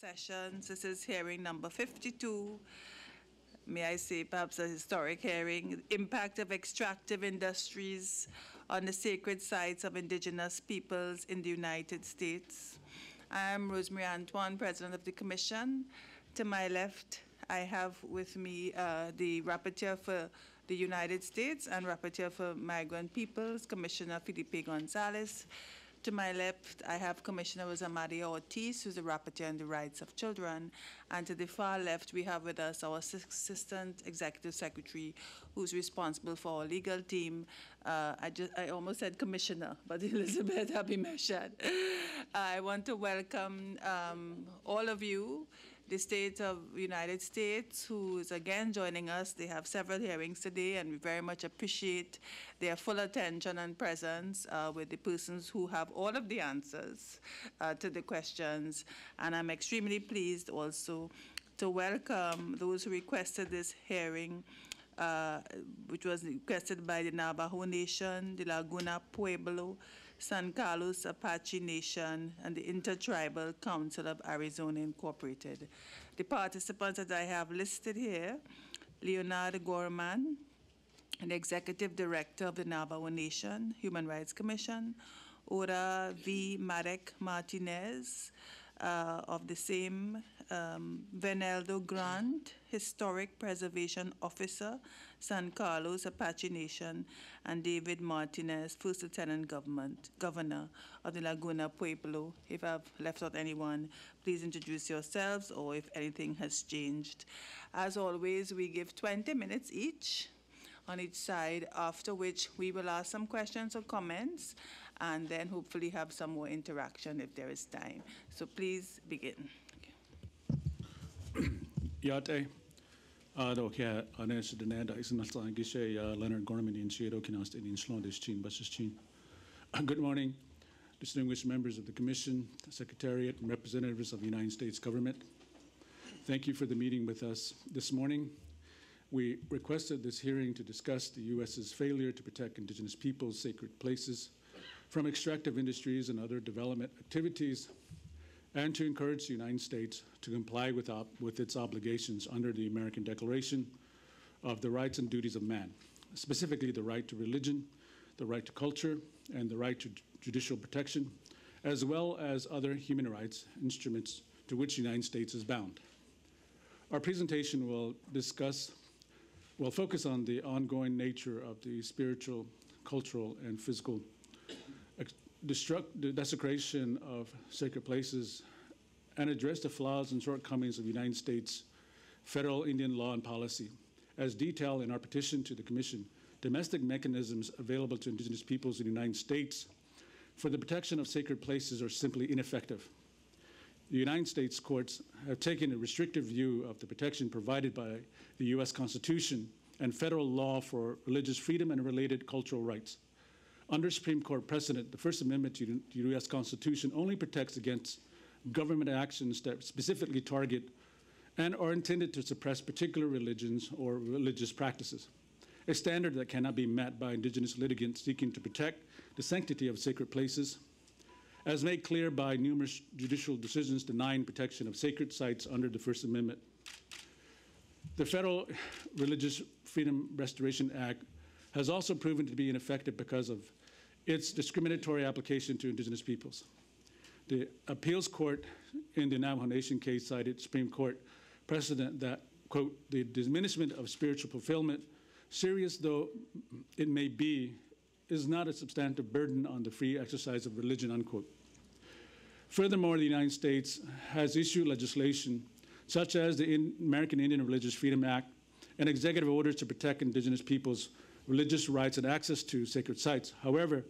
Sessions. This is hearing number 52. May I say perhaps a historic hearing, impact of extractive industries on the sacred sites of indigenous peoples in the United States. I am Rosemary Antoine, President of the Commission. To my left, I have with me the Rapporteur for the United States and Rapporteur for Migrant Peoples, Commissioner Felipe Gonzalez. To my left, I have Commissioner Uzzamaria Ortiz, who's the Rapporteur on the Rights of Children. And to the far left, we have with us our Assistant Executive Secretary, who's responsible for our legal team. I almost said Commissioner, but Elizabeth Abimershad. I want to welcome all of you. The state of the United States, who is again joining us. They have several hearings today, and we very much appreciate their full attention and presence with the persons who have all of the answers to the questions. And I'm extremely pleased also to welcome those who requested this hearing, which was requested by the Navajo Nation, the Laguna Pueblo, San Carlos Apache Nation, and the Intertribal Council of Arizona Incorporated. The participants that I have listed here: Leonard Gorman, the Executive Director of the Navajo Nation Human Rights Commission; Oda V. Marek Martinez of the same; Vernaldo Grant, Historic Preservation Officer, San Carlos Apache Nation; and David Martinez, First Lieutenant Governor of the Laguna Pueblo. If I've left out anyone, please introduce yourselves or if anything has changed. As always, we give 20 minutes each on each side, after which we will ask some questions or comments and then hopefully have some more interaction if there is time. So please begin. Yate. Dokia Anesh Deneda is not Langisha, Leonard Gorman in Shiro Kinast in Shlondish Chin Basis Chin. Good morning, distinguished members of the Commission, Secretariat, and representatives of the United States government. Thank you for the meeting with us this morning. We requested this hearing to discuss the U.S.'s failure to protect indigenous peoples' sacred places from extractive industries and other development activities, and to encourage the United States to comply with its obligations under the American Declaration of the Rights and Duties of Man, specifically the right to religion, the right to culture, and the right to judicial protection, as well as other human rights instruments to which the United States is bound. Our presentation will focus on the ongoing nature of the spiritual, cultural, and physical desecration of sacred places, and address the flaws and shortcomings of the United States federal Indian law and policy, as detailed in our petition to the Commission, Domestic Mechanisms Available to Indigenous Peoples in the United States for the Protection of Sacred Places Are Simply Ineffective. The United States courts have taken a restrictive view of the protection provided by the U.S. Constitution and federal law for religious freedom and related cultural rights. Under Supreme Court precedent, the First Amendment to the U.S. Constitution only protects against government actions that specifically target and are intended to suppress particular religions or religious practices, a standard that cannot be met by indigenous litigants seeking to protect the sanctity of sacred places, as made clear by numerous judicial decisions denying protection of sacred sites under the First Amendment. The Federal Religious Freedom Restoration Act has also proven to be ineffective because of its discriminatory application to indigenous peoples. The appeals court in the Navajo Nation case cited Supreme Court precedent that, quote, the diminishment of spiritual fulfillment, serious though it may be, is not a substantive burden on the free exercise of religion, unquote. Furthermore, the United States has issued legislation such as the American Indian Religious Freedom Act and executive orders to protect indigenous peoples' religious rights and access to sacred sites. However,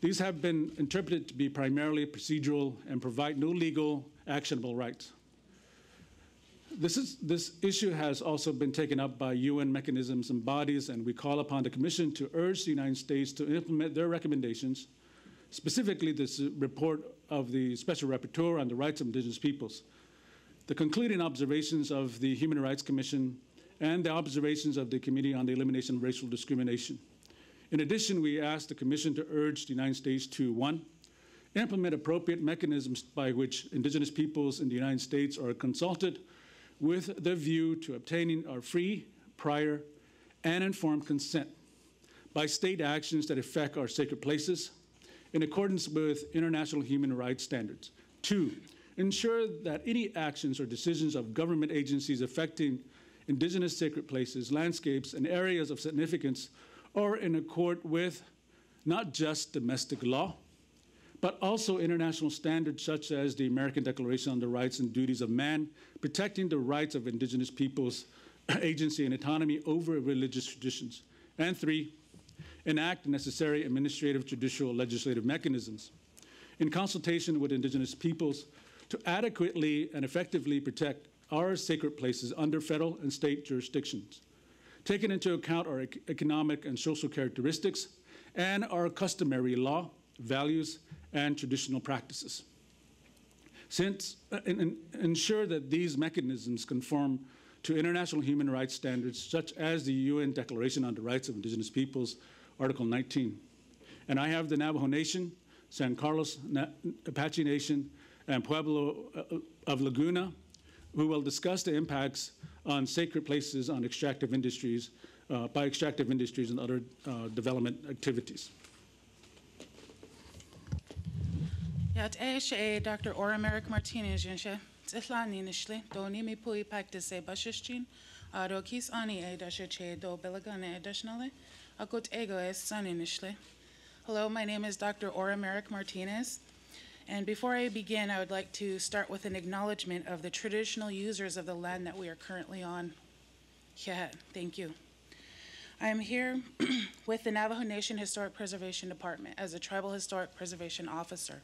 these have been interpreted to be primarily procedural and provide no legal actionable rights. This issue has also been taken up by UN mechanisms and bodies, and we call upon the Commission to urge the United States to implement their recommendations, specifically this report of the Special Rapporteur on the Rights of Indigenous Peoples, the concluding observations of the Human Rights Commission, and the observations of the Committee on the Elimination of Racial Discrimination. In addition, we ask the Commission to urge the United States to, one, implement appropriate mechanisms by which indigenous peoples in the United States are consulted with the view to obtaining our free, prior, and informed consent by state actions that affect our sacred places in accordance with international human rights standards. 2, ensure that any actions or decisions of government agencies affecting indigenous sacred places, landscapes, and areas of significance are in accord with not just domestic law, but also international standards such as the American Declaration on the Rights and Duties of Man, protecting the rights of indigenous peoples, agency, and autonomy over religious traditions. And 3, enact necessary administrative, judicial, legislative mechanisms in consultation with indigenous peoples to adequately and effectively protect our sacred places under federal and state jurisdictions, taking into account our economic and social characteristics and our customary law, values, and traditional practices. Ensure that these mechanisms conform to international human rights standards such as the UN Declaration on the Rights of Indigenous Peoples, Article 19. And I have the Navajo Nation, San Carlos Apache Nation, and Pueblo of Laguna, who will discuss the impacts on sacred places on extractive industries, by extractive industries and other development activities. Yat Aisha, Dr. Oda Marek Martinez, Yensha, Tislani Nishli, Doni Mipui Pactise Bashishchin, Dokis Ani Adashache, Do Belagana Adashnale, Akut Ego Es Sani Nishli. Hello, my name is Dr. Oda Marek Martinez. And before I begin, I would like to start with an acknowledgement of the traditional users of the land that we are currently on. Yeah, thank you. I am here with the Navajo Nation Historic Preservation Department as a Tribal Historic Preservation Officer,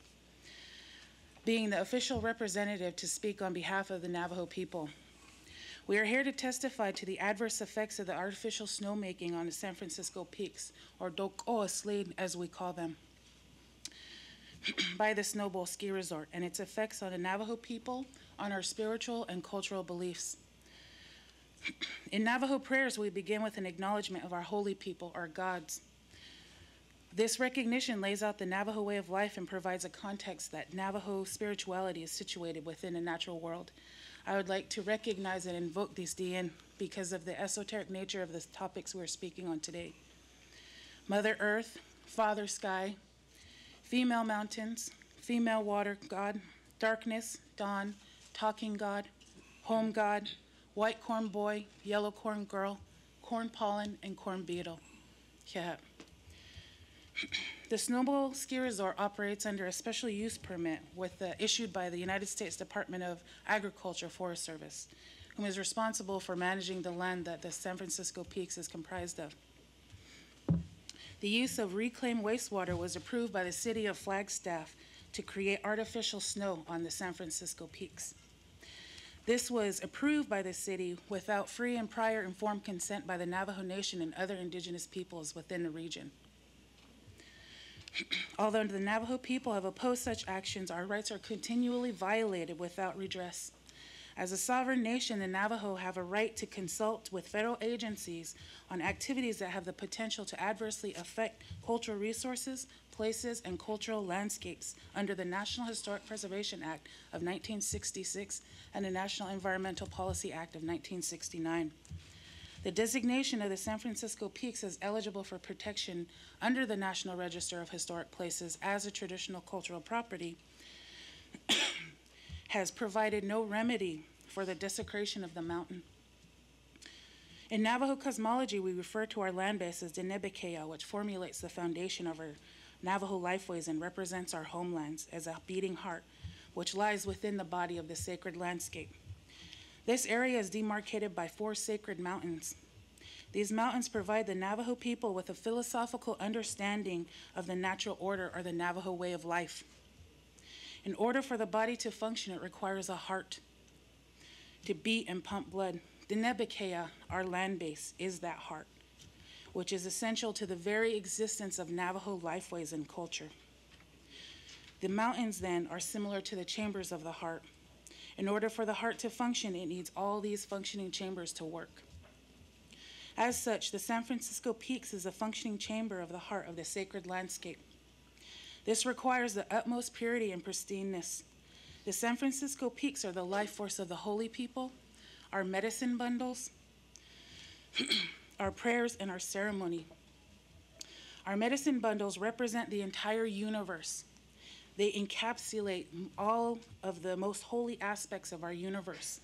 being the official representative to speak on behalf of the Navajo people. We are here to testify to the adverse effects of the artificial snowmaking on the San Francisco Peaks, or Dook'o'oosłííd as we call them, by the Snowbowl Ski Resort and its effects on the Navajo people, on our spiritual and cultural beliefs. In Navajo prayers, we begin with an acknowledgement of our holy people, our gods. This recognition lays out the Navajo way of life and provides a context that Navajo spirituality is situated within the natural world. I would like to recognize and invoke these Diné because of the esoteric nature of the topics we're speaking on today. Mother Earth, Father Sky, female mountains, female water god, darkness, dawn, talking god, home god, white corn boy, yellow corn girl, corn pollen, and corn beetle. Yeah. The Snowbowl Ski Resort operates under a special use permit issued by the United States Department of Agriculture Forest Service, whom is responsible for managing the land that the San Francisco Peaks is comprised of. The use of reclaimed wastewater was approved by the city of Flagstaff to create artificial snow on the San Francisco Peaks. This was approved by the city without free and prior informed consent by the Navajo Nation and other indigenous peoples within the region. Although the Navajo people have opposed such actions, our rights are continually violated without redress. As a sovereign nation, the Navajo have a right to consult with federal agencies on activities that have the potential to adversely affect cultural resources, places, and cultural landscapes under the National Historic Preservation Act of 1966 and the National Environmental Policy Act of 1969. The designation of the San Francisco Peaks as eligible for protection under the National Register of Historic Places as a traditional cultural property has provided no remedy for the desecration of the mountain. In Navajo cosmology, we refer to our land base as Diné Bikéyah, which formulates the foundation of our Navajo lifeways and represents our homelands as a beating heart, which lies within the body of the sacred landscape. This area is demarcated by 4 sacred mountains. These mountains provide the Navajo people with a philosophical understanding of the natural order or the Navajo way of life. In order for the body to function, it requires a heart to beat and pump blood. Diné Bikéyah, our land base, is that heart, which is essential to the very existence of Navajo lifeways and culture. The mountains, then, are similar to the chambers of the heart. In order for the heart to function, it needs all these functioning chambers to work. As such, the San Francisco Peaks is a functioning chamber of the heart of the sacred landscape. This requires the utmost purity and pristineness. The San Francisco Peaks are the life force of the holy people, our medicine bundles, our prayers, and our ceremony. Our medicine bundles represent the entire universe. They encapsulate all of the most holy aspects of our universe,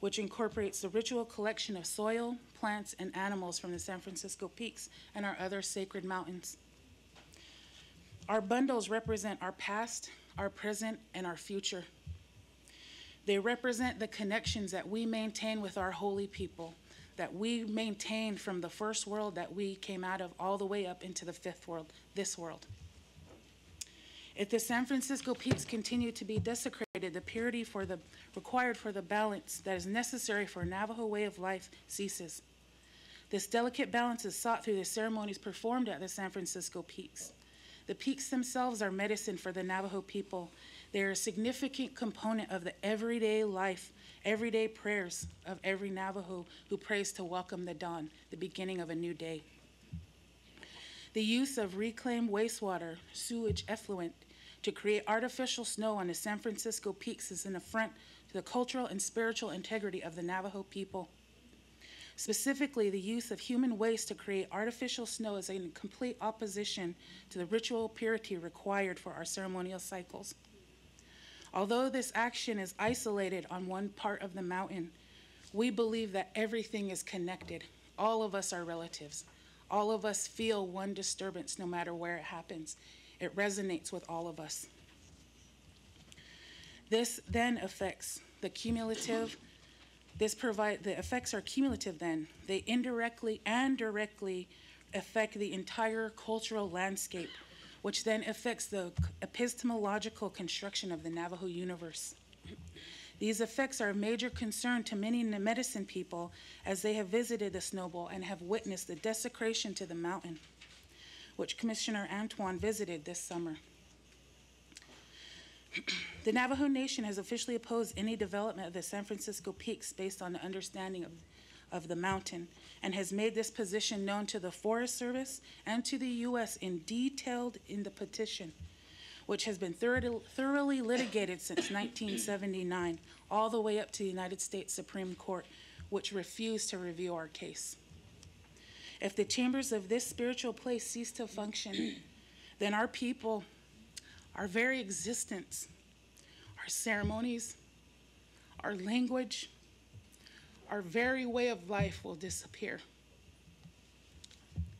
which incorporates the ritual collection of soil, plants, and animals from the San Francisco Peaks and our other sacred mountains. Our bundles represent our past, our present, and our future. They represent the connections that we maintain with our holy people, that we maintain from the first world that we came out of all the way up into the fifth world, this world. If the San Francisco Peaks continue to be desecrated, the purity required for the balance that is necessary for a Navajo way of life ceases. This delicate balance is sought through the ceremonies performed at the San Francisco Peaks. The peaks themselves are medicine for the Navajo people. They are a significant component of the everyday life, everyday prayers of every Navajo who prays to welcome the dawn, the beginning of a new day. The use of reclaimed wastewater, sewage effluent, to create artificial snow on the San Francisco Peaks is an affront to the cultural and spiritual integrity of the Navajo people. Specifically, the use of human waste to create artificial snow is in complete opposition to the ritual purity required for our ceremonial cycles. Although this action is isolated on one part of the mountain, we believe that everything is connected. All of us are relatives. All of us feel one disturbance no matter where it happens. It resonates with all of us. This then affects the cumulative. The effects are cumulative then. They indirectly and directly affect the entire cultural landscape, which then affects the epistemological construction of the Navajo universe. These effects are a major concern to many medicine people as they have visited the Snowbowl and have witnessed the desecration to the mountain, which Commissioner Antoine visited this summer. The Navajo Nation has officially opposed any development of the San Francisco Peaks based on the understanding of the mountain and has made this position known to the Forest Service and to the U.S. in detailed in the petition, which has been thoroughly litigated since 1979, all the way up to the United States Supreme Court, which refused to review our case. If the chambers of this spiritual place cease to function, then our people, our very existence, our ceremonies, our language, our very way of life will disappear.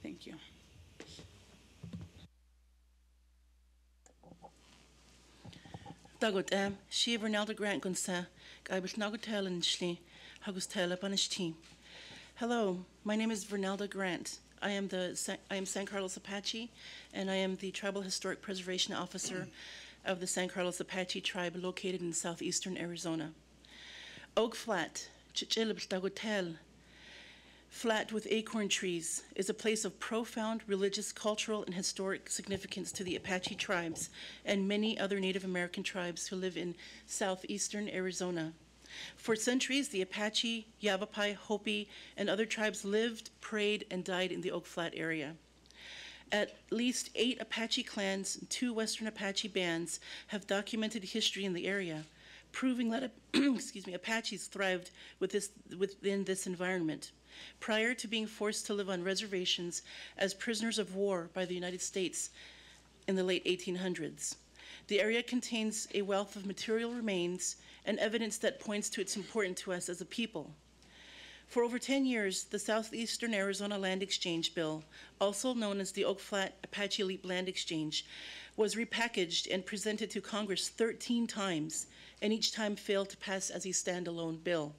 Thank you. Dagot she Vernaldo Grant Gunsa, Gaibishnagotel and Shli, Hagustel Banishti. Hello, my name is Vernaldo Grant. I am San Carlos Apache, and I am the Tribal Historic Preservation Officer of the San Carlos Apache tribe located in southeastern Arizona. Oak Flat, Chichilbstagotel, flat with acorn trees, is a place of profound religious, cultural, and historic significance to the Apache tribes and many other Native American tribes who live in southeastern Arizona. For centuries, the Apache, Yavapai, Hopi, and other tribes lived, prayed, and died in the Oak Flat area. At least 8 Apache clans and 2 Western Apache bands have documented history in the area, proving that Apaches thrived within this environment. Prior to being forced to live on reservations as prisoners of war by the United States in the late 1800s. The area contains a wealth of material remains and evidence that points to its importance to us as a people. For over 10 years, the Southeastern Arizona Land Exchange Bill, also known as the Oak Flat Apache Leap Land Exchange, was repackaged and presented to Congress 13 times, and each time failed to pass as a standalone bill.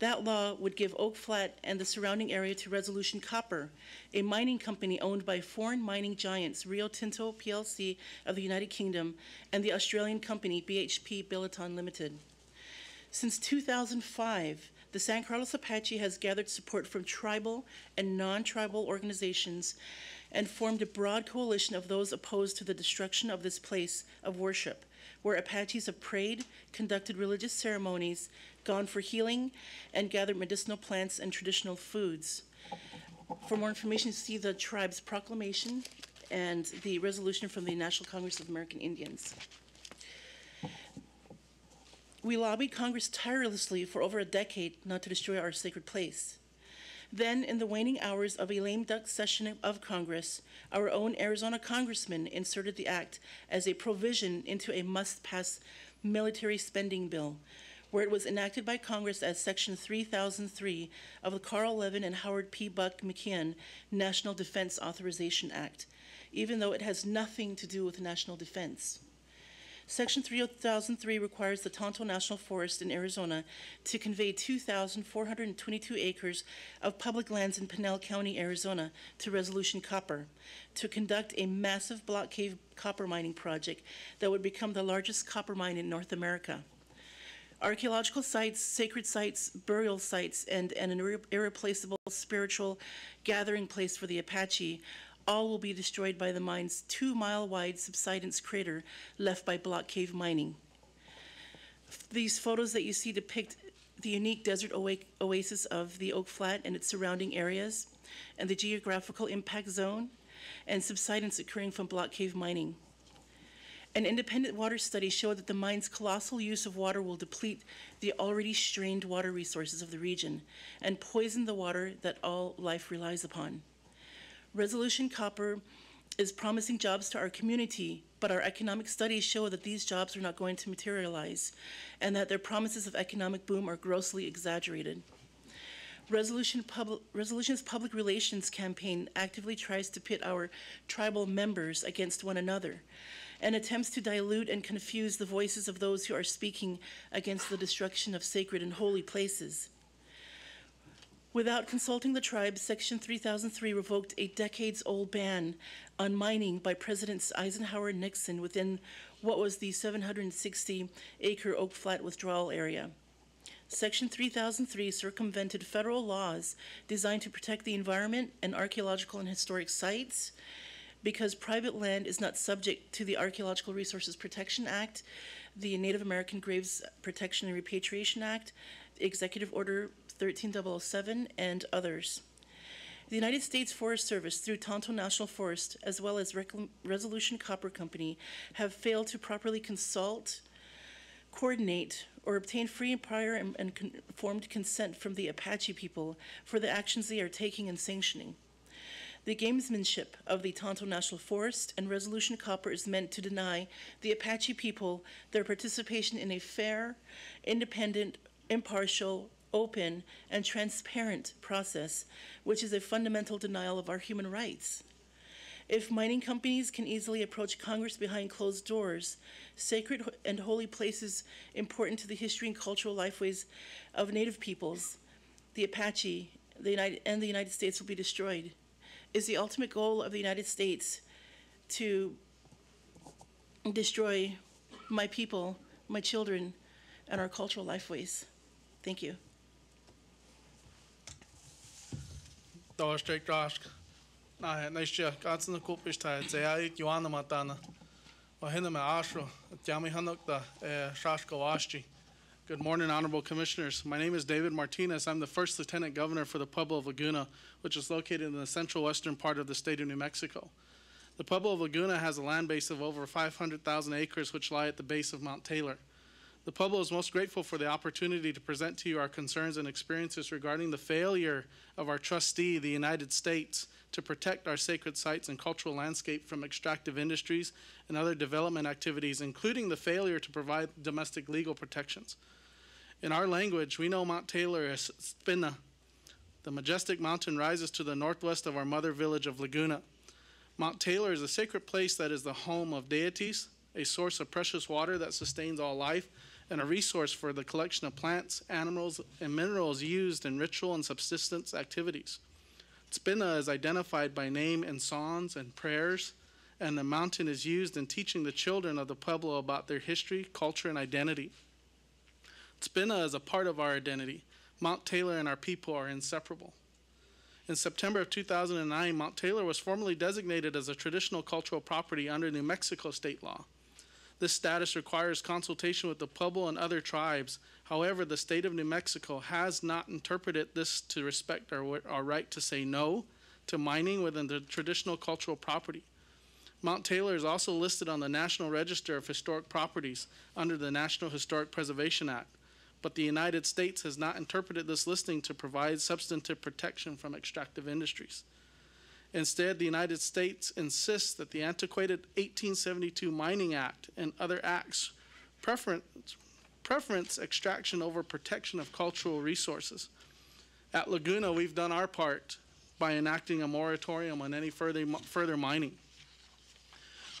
That law would give Oak Flat and the surrounding area to Resolution Copper, a mining company owned by foreign mining giants Rio Tinto PLC of the United Kingdom and the Australian company BHP Billiton Limited. Since 2005, the San Carlos Apache has gathered support from tribal and non-tribal organizations and formed a broad coalition of those opposed to the destruction of this place of worship, where Apaches have prayed, conducted religious ceremonies, gone for healing, and gathered medicinal plants and traditional foods. For more information, see the tribe's proclamation and the resolution from the National Congress of American Indians. We lobbied Congress tirelessly for over a decade not to destroy our sacred place. Then, in the waning hours of a lame duck session of Congress, our own Arizona congressman inserted the act as a provision into a must-pass military spending bill, where it was enacted by Congress as Section 3003 of the Carl Levin and Howard P. Buck McKeon National Defense Authorization Act, even though it has nothing to do with national defense. Section 3003 requires the Tonto National Forest in Arizona to convey 2,422 acres of public lands in Pinal County, Arizona, to Resolution Copper to conduct a massive block cave copper mining project that would become the largest copper mine in North America. Archaeological sites, sacred sites, burial sites, and an irreplaceable spiritual gathering place for the Apache all will be destroyed by the mine's 2-mile-wide subsidence crater left by block cave mining. These photos that you see depict the unique desert oasis of the Oak Flat and its surrounding areas, and the geographical impact zone, and subsidence occurring from block cave mining. An independent water study showed that the mine's colossal use of water will deplete the already strained water resources of the region and poison the water that all life relies upon. Resolution Copper is promising jobs to our community, but our economic studies show that these jobs are not going to materialize and that their promises of economic boom are grossly exaggerated. Resolution's public relations campaign actively tries to pit our tribal members against one another and attempts to dilute and confuse the voices of those who are speaking against the destruction of sacred and holy places. Without consulting the tribes, Section 3003 revoked a decades-old ban on mining by Presidents Eisenhower and Nixon within what was the 760-acre Oak Flat withdrawal area. Section 3003 circumvented federal laws designed to protect the environment and archaeological and historic sites because private land is not subject to the Archaeological Resources Protection Act, the Native American Graves Protection and Repatriation Act, Executive Order 13007, and others. The United States Forest Service, through Tonto National Forest, as well as Resolution Copper Company, have failed to properly consult, coordinate, or obtain free and prior and informed consent from the Apache people for the actions they are taking and sanctioning. The gamesmanship of the Tonto National Forest and Resolution Copper is meant to deny the Apache people their participation in a fair, independent, impartial, open, and transparent process, which is a fundamental denial of our human rights. If mining companies can easily approach Congress behind closed doors, sacred and holy places important to the history and cultural lifeways of Native peoples, the Apache, the United States will be destroyed. Is the ultimate goal of the United States to destroy my people, my children, and our cultural lifeways? Thank you. Good morning, Honorable Commissioners. My name is David Martinez. I'm the First Lieutenant Governor for the Pueblo of Laguna, which is located in the central western part of the state of New Mexico. The Pueblo of Laguna has a land base of over 500,000 acres, which lie at the base of Mount Taylor. The Pueblo is most grateful for the opportunity to present to you our concerns and experiences regarding the failure of our trustee, the United States, to protect our sacred sites and cultural landscape from extractive industries and other development activities, including the failure to provide domestic legal protections. In our language, we know Mount Taylor as Ts'pina. The majestic mountain rises to the northwest of our mother village of Laguna. Mount Taylor is a sacred place that is the home of deities, a source of precious water that sustains all life, and a resource for the collection of plants, animals, and minerals used in ritual and subsistence activities. Ts'pina is identified by name in songs and prayers, and the mountain is used in teaching the children of the Pueblo about their history, culture, and identity. Ts'pina is a part of our identity. Mount Taylor and our people are inseparable. In September of 2009, Mount Taylor was formally designated as a traditional cultural property under New Mexico state law. This status requires consultation with the Pueblo and other tribes. However, the state of New Mexico has not interpreted this to respect our right to say no to mining within the traditional cultural property. Mount Taylor is also listed on the National Register of Historic Properties under the National Historic Preservation Act, but the United States has not interpreted this listing to provide substantive protection from extractive industries. Instead, the United States insists that the antiquated 1872 Mining Act and other acts preference extraction over protection of cultural resources. At Laguna, we've done our part by enacting a moratorium on any further mining.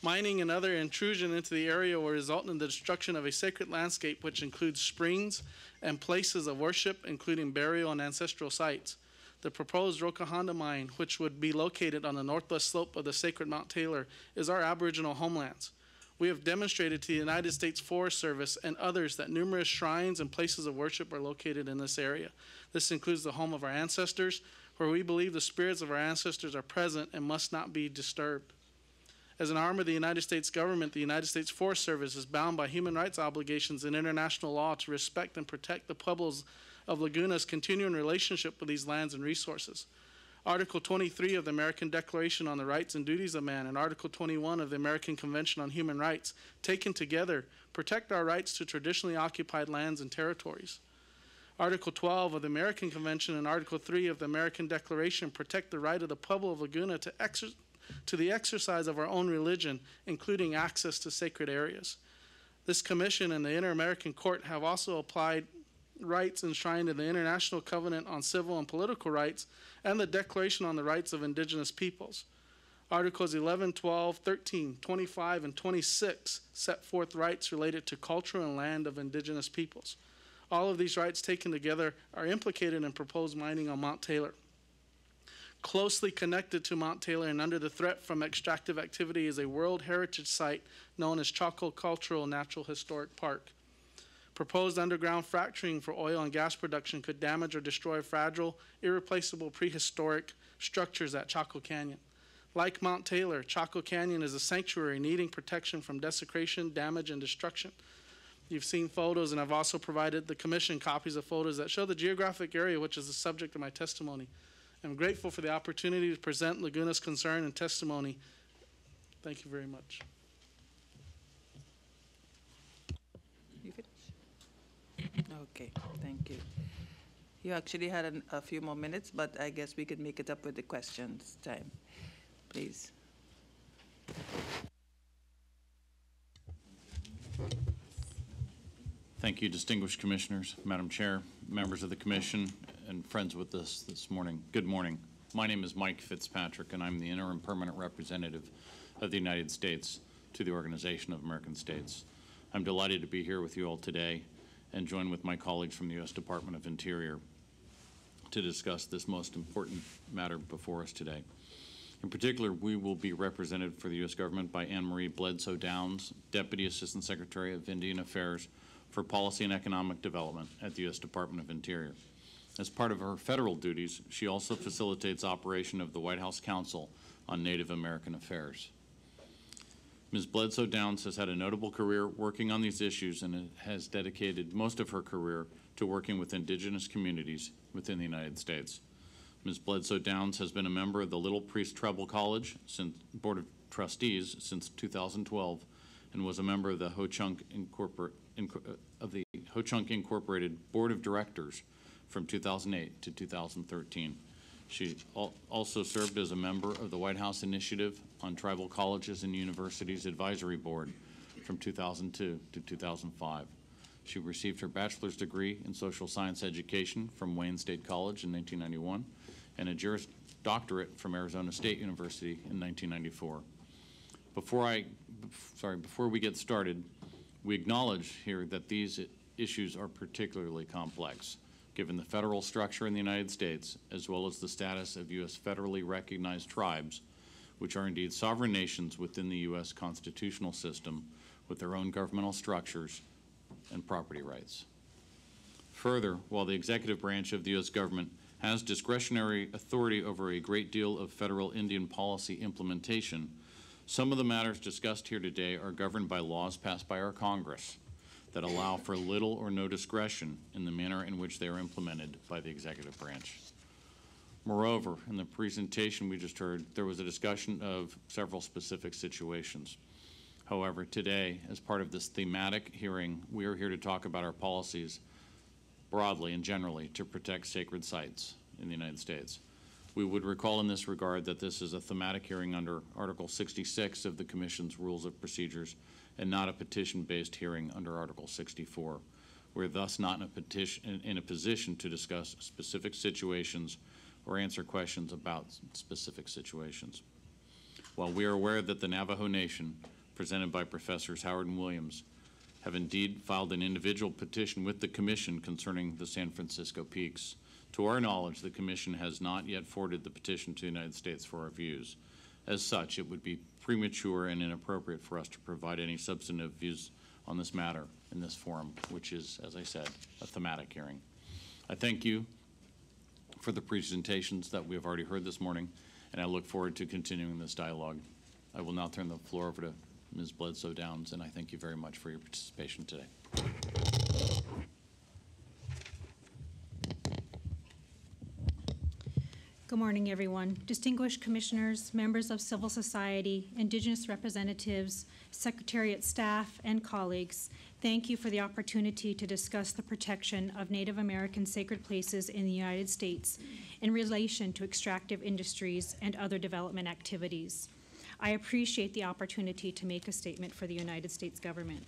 Mining and other intrusion into the area will result in the destruction of a sacred landscape, which includes springs and places of worship, including burial and ancestral sites. The proposed Roca Honda mine, which would be located on the northwest slope of the sacred Mount Taylor, is our Aboriginal homelands. We have demonstrated to the United States Forest Service and others that numerous shrines and places of worship are located in this area. This includes the home of our ancestors, where we believe the spirits of our ancestors are present and must not be disturbed. As an arm of the United States government, the United States Forest Service is bound by human rights obligations and international law to respect and protect the Pueblos of Laguna's continuing relationship with these lands and resources. Article 23 of the American Declaration on the Rights and Duties of Man and Article 21 of the American Convention on Human Rights, taken together, protect our rights to traditionally occupied lands and territories. Article 12 of the American Convention and Article 3 of the American Declaration protect the right of the Pueblo of Laguna to the exercise of our own religion, including access to sacred areas. This commission and the Inter-American Court have also applied rights enshrined in the International Covenant on Civil and Political Rights and the Declaration on the Rights of Indigenous Peoples. Articles 11, 12, 13, 25, and 26 set forth rights related to culture and land of Indigenous peoples. All of these rights taken together are implicated in proposed mining on Mount Taylor. Closely connected to Mount Taylor and under the threat from extractive activity is a World Heritage Site known as Chaco Cultural Natural Historic Park. Proposed underground fracturing for oil and gas production could damage or destroy fragile, irreplaceable prehistoric structures at Chaco Canyon. Like Mount Taylor, Chaco Canyon is a sanctuary needing protection from desecration, damage, and destruction. You've seen photos, and I've also provided the commission copies of photos that show the geographic area, which is the subject of my testimony. I'm grateful for the opportunity to present Laguna's concern and testimony. Thank you very much. Okay, thank you. You actually had a few more minutes, but I guess we could make it up with the questions time. Please. Thank you, distinguished commissioners, Madam Chair, members of the commission, and friends with us this morning. Good morning. My name is Mike Fitzpatrick, and I'm the interim permanent representative of the United States to the Organization of American States. I'm delighted to be here with you all today and join with my colleagues from the U.S. Department of Interior to discuss this most important matter before us today. In particular, we will be represented for the U.S. government by Anmarie Bledsoe Downs, Deputy Assistant Secretary of Indian Affairs for Policy and Economic Development at the U.S. Department of Interior. As part of her federal duties, she also facilitates operation of the White House Council on Native American Affairs. Ms. Bledsoe Downs has had a notable career working on these issues and has dedicated most of her career to working with indigenous communities within the United States. Ms. Bledsoe Downs has been a member of the Little Priest Tribal College Board of Trustees since 2012 and was a member of the Ho Chunk Incorporated Board of Directors from 2008 to 2013. She also served as a member of the White House Initiative on Tribal Colleges and Universities Advisory Board from 2002 to 2005. She received her bachelor's degree in social science education from Wayne State College in 1991 and a Juris Doctorate from Arizona State University in 1994. Before we get started, we acknowledge here that these issues are particularly complex, given the federal structure in the United States, as well as the status of U.S. federally recognized tribes, which are indeed sovereign nations within the U.S. constitutional system with their own governmental structures and property rights. Further, while the executive branch of the U.S. government has discretionary authority over a great deal of federal Indian policy implementation, some of the matters discussed here today are governed by laws passed by our Congress that allow for little or no discretion in the manner in which they are implemented by the executive branch. Moreover, in the presentation we just heard, there was a discussion of several specific situations. However, today, as part of this thematic hearing, we are here to talk about our policies broadly and generally to protect sacred sites in the United States. We would recall in this regard that this is a thematic hearing under Article 66 of the Commission's Rules of Procedures and not a petition-based hearing under Article 64. We're thus not in a position to discuss specific situations or answer questions about specific situations. While we are aware that the Navajo Nation, presented by Professors Howard and Williams, have indeed filed an individual petition with the Commission concerning the San Francisco Peaks, to our knowledge, the Commission has not yet forwarded the petition to the United States for our views. As such, it would be premature and inappropriate for us to provide any substantive views on this matter in this forum, which is, as I said, a thematic hearing. I thank you for the presentations that we have already heard this morning, and I look forward to continuing this dialogue. I will now turn the floor over to Ms. Bledsoe Downs, and I thank you very much for your participation today. Good morning, everyone. Distinguished commissioners, members of civil society, Indigenous representatives, Secretariat staff, and colleagues, thank you for the opportunity to discuss the protection of Native American sacred places in the United States in relation to extractive industries and other development activities. I appreciate the opportunity to make a statement for the United States government.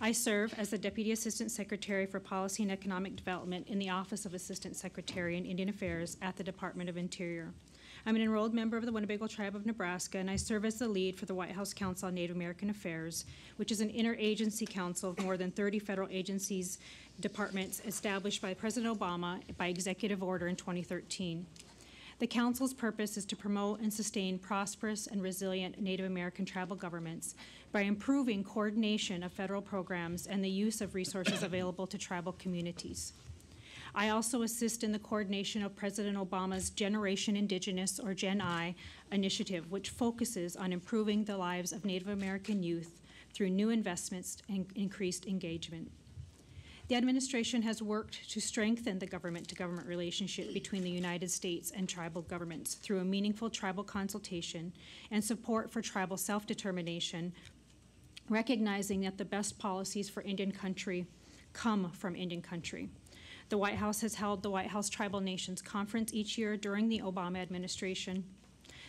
I serve as the Deputy Assistant Secretary for Policy and Economic Development in the Office of Assistant Secretary in Indian Affairs at the Department of Interior. I'm an enrolled member of the Winnebago Tribe of Nebraska, and I serve as the lead for the White House Council on Native American Affairs, which is an interagency council of more than 30 federal agencies, departments established by President Obama by executive order in 2013. The Council's purpose is to promote and sustain prosperous and resilient Native American tribal governments by improving coordination of federal programs and the use of resources available to tribal communities. I also assist in the coordination of President Obama's Generation Indigenous, or Gen I, initiative, which focuses on improving the lives of Native American youth through new investments and increased engagement. The administration has worked to strengthen the government-to-government relationship between the United States and tribal governments through a meaningful tribal consultation and support for tribal self-determination, recognizing that the best policies for Indian country come from Indian country. The White House has held the White House Tribal Nations Conference each year during the Obama administration.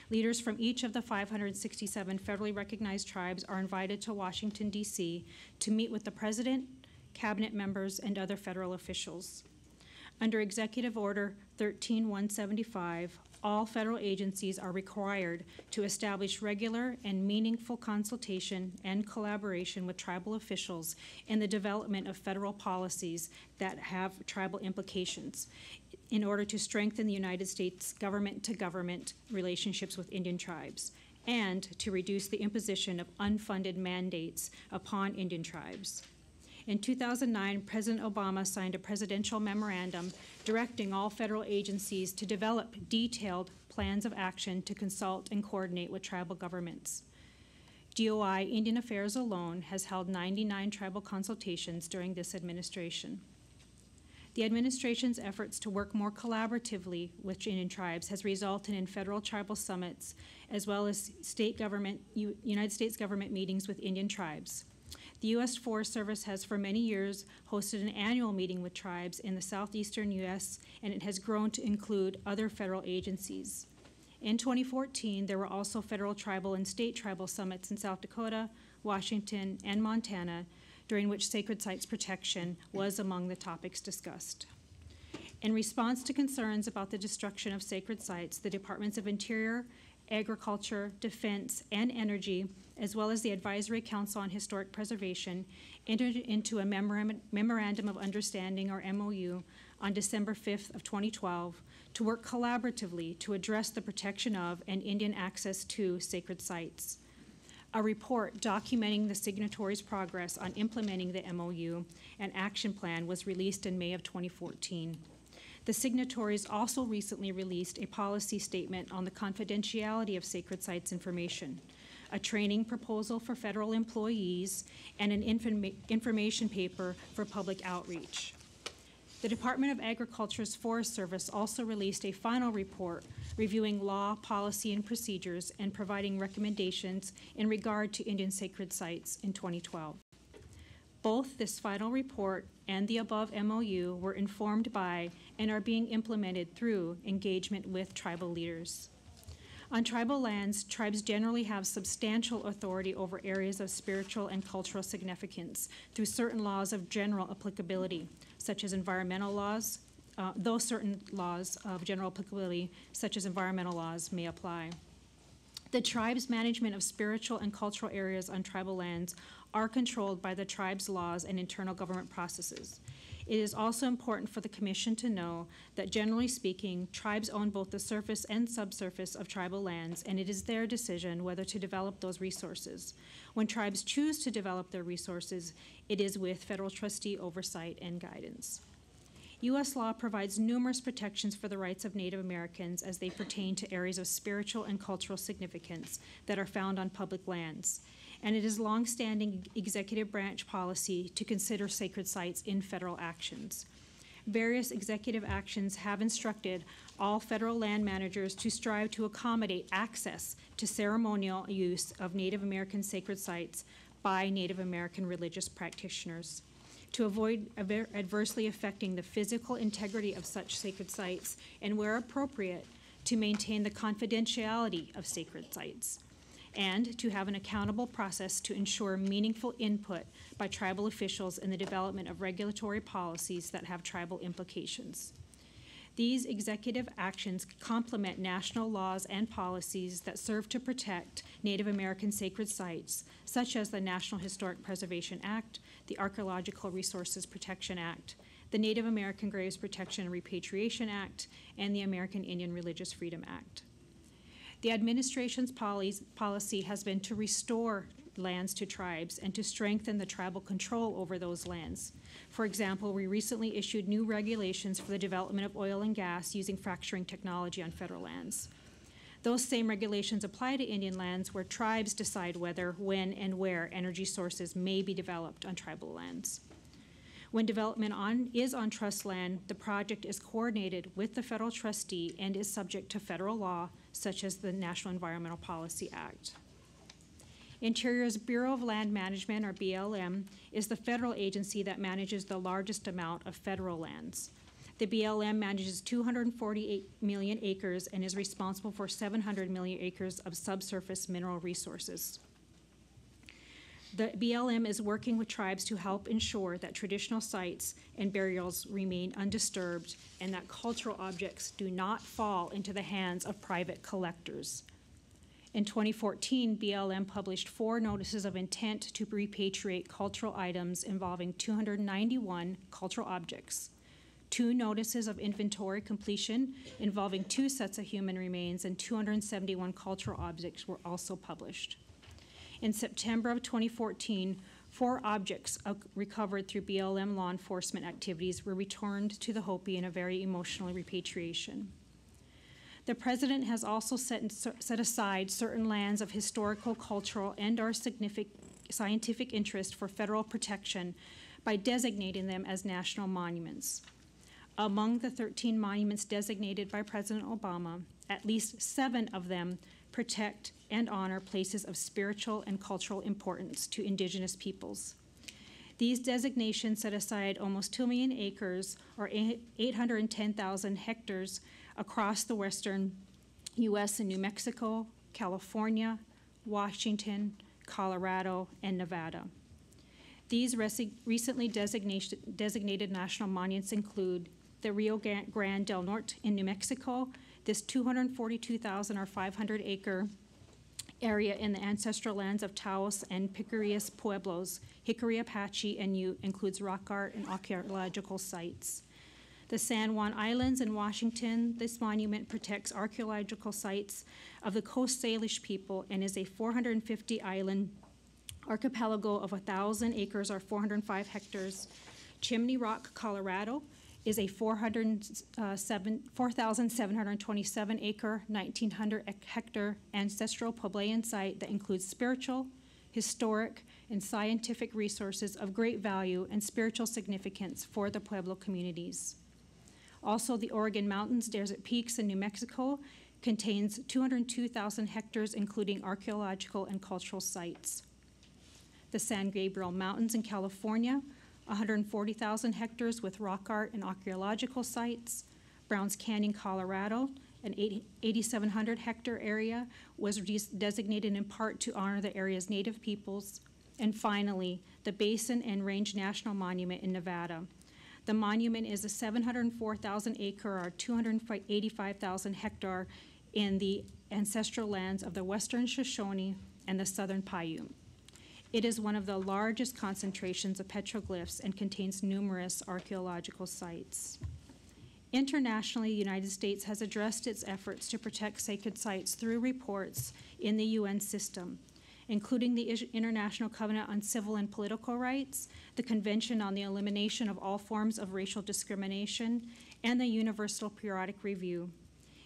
Leaders from each of the 567 federally recognized tribes are invited to Washington, D.C. to meet with the President, Cabinet members, and other federal officials. Under Executive Order 13-175, all federal agencies are required to establish regular and meaningful consultation and collaboration with tribal officials in the development of federal policies that have tribal implications in order to strengthen the United States government-to-government relationships with Indian tribes and to reduce the imposition of unfunded mandates upon Indian tribes. In 2009, President Obama signed a presidential memorandum directing all federal agencies to develop detailed plans of action to consult and coordinate with tribal governments. DOI Indian Affairs alone has held 99 tribal consultations during this administration. The administration's efforts to work more collaboratively with Indian tribes has resulted in federal tribal summits as well as state government, United States government meetings with Indian tribes. The U.S. Forest Service has for many years hosted an annual meeting with tribes in the southeastern U.S., and it has grown to include other federal agencies. In 2014, there were also federal tribal and state tribal summits in South Dakota, Washington, and Montana, during which sacred sites protection was among the topics discussed. In response to concerns about the destruction of sacred sites, the Departments of Interior, Agriculture, Defense, and Energy, as well as the Advisory Council on Historic Preservation, entered into a Memorandum of Understanding, or MOU, on December 5th of 2012 to work collaboratively to address the protection of and Indian access to sacred sites. A report documenting the signatories' progress on implementing the MOU and action plan was released in May of 2014. The signatories also recently released a policy statement on the confidentiality of sacred sites information, a training proposal for federal employees, and an information paper for public outreach. The Department of Agriculture's Forest Service also released a final report reviewing law, policy, and procedures and providing recommendations in regard to Indian sacred sites in 2012. Both this final report and the above MOU were informed by and are being implemented through engagement with tribal leaders. On tribal lands, tribes generally have substantial authority over areas of spiritual and cultural significance through certain laws of general applicability, such as environmental laws, though certain laws of general applicability, such as environmental laws, may apply. The tribe's management of spiritual and cultural areas on tribal lands are controlled by the tribe's laws and internal government processes. It is also important for the Commission to know that, generally speaking, tribes own both the surface and subsurface of tribal lands, and it is their decision whether to develop those resources. When tribes choose to develop their resources, it is with federal trustee oversight and guidance. U.S. law provides numerous protections for the rights of Native Americans as they pertain to areas of spiritual and cultural significance that are found on public lands. And it is longstanding executive branch policy to consider sacred sites in federal actions. Various executive actions have instructed all federal land managers to strive to accommodate access to ceremonial use of Native American sacred sites by Native American religious practitioners, to avoid adversely affecting the physical integrity of such sacred sites, and where appropriate, to maintain the confidentiality of sacred sites, and to have an accountable process to ensure meaningful input by tribal officials in the development of regulatory policies that have tribal implications. These executive actions complement national laws and policies that serve to protect Native American sacred sites, such as the National Historic Preservation Act, the Archaeological Resources Protection Act, the Native American Graves Protection and Repatriation Act, and the American Indian Religious Freedom Act. The administration's policy has been to restore lands to tribes and to strengthen the tribal control over those lands. For example, we recently issued new regulations for the development of oil and gas using fracturing technology on federal lands. Those same regulations apply to Indian lands where tribes decide whether, when, and where energy sources may be developed on tribal lands. When development is on trust land, the project is coordinated with the federal trustee and is subject to federal law, such as the National Environmental Policy Act. Interior's Bureau of Land Management, or BLM, is the federal agency that manages the largest amount of federal lands. The BLM manages 248 million acres and is responsible for 700 million acres of subsurface mineral resources. The BLM is working with tribes to help ensure that traditional sites and burials remain undisturbed and that cultural objects do not fall into the hands of private collectors. In 2014, BLM published 4 notices of intent to repatriate cultural items involving 291 cultural objects, 2 notices of inventory completion involving 2 sets of human remains, and 271 cultural objects were also published. In September of 2014, 4 objects recovered through BLM law enforcement activities were returned to the Hopi in a very emotional repatriation. The President has also set aside certain lands of historical, cultural, and or scientific interest for federal protection by designating them as national monuments. Among the 13 monuments designated by President Obama, at least 7 of them protect and honor places of spiritual and cultural importance to Indigenous peoples. These designations set aside almost 2 million acres, or 810,000 hectares, across the western U.S. and New Mexico, California, Washington, Colorado, and Nevada. These recently designated national monuments include the Rio Grande del Norte in New Mexico. This 242,000 or 500-acre area in the ancestral lands of Taos and Picarillas Pueblos, Hickory Apache and Ute, includes rock art and archaeological sites. The San Juan Islands in Washington, this monument protects archaeological sites of the Coast Salish people and is a 450-island archipelago of 1,000 acres or 405 hectares. Chimney Rock, Colorado, is a 4,727-acre, 1,900-hectare ancestral Puebloan site that includes spiritual, historic, and scientific resources of great value and spiritual significance for the Pueblo communities. Also, the Oregon Mountains, Desert Peaks in New Mexico contains 202,000 hectares, including archaeological and cultural sites. The San Gabriel Mountains in California, 140,000 hectares with rock art and archaeological sites. Browns Canyon, Colorado, an 8,700 hectare area was designated in part to honor the area's native peoples. And finally, the Basin and Range National Monument in Nevada. The monument is a 704,000 acre or 285,000 hectare in the ancestral lands of the Western Shoshone and the Southern Paiute. It is one of the largest concentrations of petroglyphs and contains numerous archaeological sites. Internationally, the United States has addressed its efforts to protect sacred sites through reports in the UN system, including the International Covenant on Civil and Political Rights, the Convention on the Elimination of All Forms of Racial Discrimination, and the Universal Periodic Review.